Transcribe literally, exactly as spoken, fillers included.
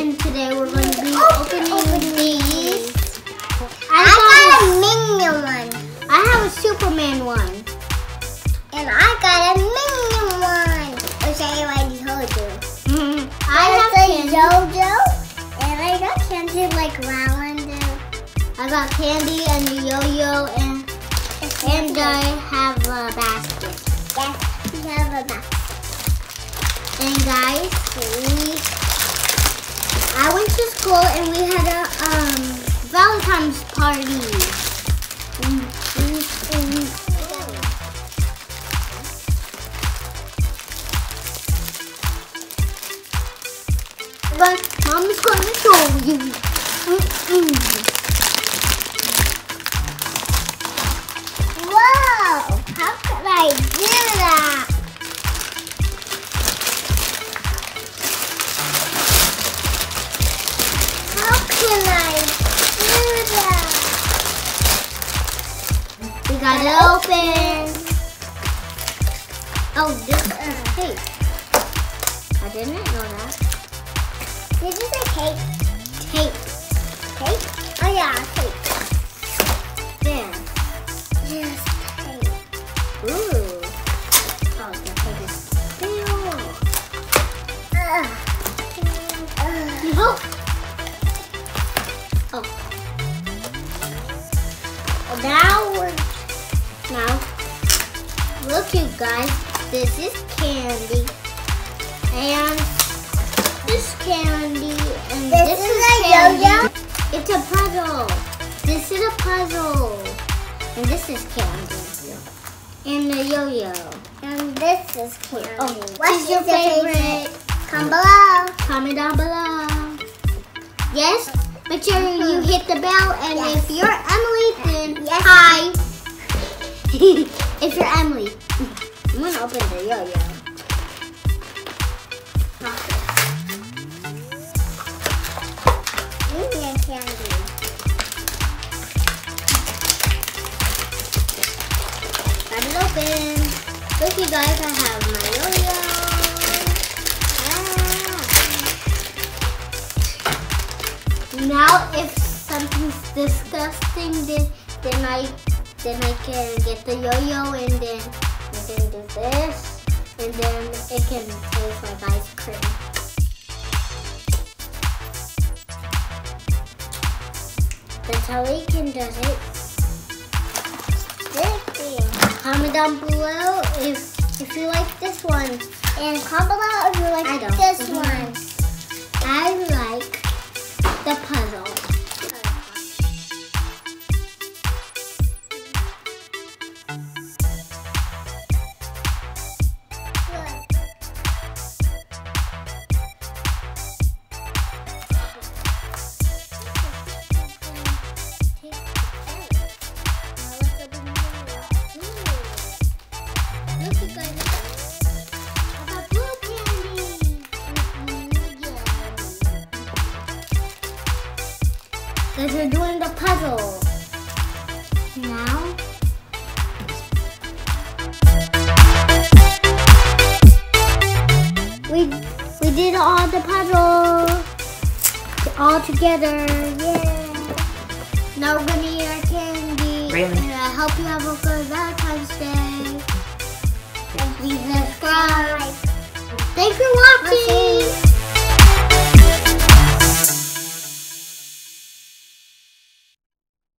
and today we're going to be opening, opening these. I, I got a Minion one. I have a Superman one. And I got a Minion one, which I already told you. Mm-hmm. I, I have a JoJo, and I got candy like Lavender. I got candy and the yo-yo, and and I have a basket. Yes, we have a basket. And guys, we, I went to school and we had a um, Valentine's party. Mm -hmm. Mm -hmm. But Mom is going to show you. Mm -mm. Whoa! How could I do that? Got it open. Oh, this is a cake. I didn't know that. This is a cake. Cake. Cake? Oh yeah, cake. There. Yes, cake. Ooh. Oh, the cake is still. Uh, uh. Oh. Oh. Oh, now we're Now, look you guys, this is candy, and this candy, and this, this is, is a yo-yo. It's a puzzle. This is a puzzle, and this is candy, and a yo-yo, and this is candy. Oh, what's your, your favorite? favorite? Comment below. Comment down below. Yes? Make sure you hit the bell, and yes. If you're Emily, then yes. Hi. If you're Emily, I'm gonna open the yo-yo. Minion candy. Got it open. Look, you guys, I have my yo-yo. Ah. Now, if something's disgusting, then then I. Then I can get the yo-yo and then I can do this. And then it can taste like ice cream. That's how we can do it. Sticky. Comment down below if, if you like this one. And comment below if you like I don't. this mm-hmm. one. I like the puzzle. Because we're doing the puzzle. Now. We, we did all the puzzle. All together. Yeah. Now we're going to eat our candy. Really? And I hope you have a good Valentine's Day. And please subscribe.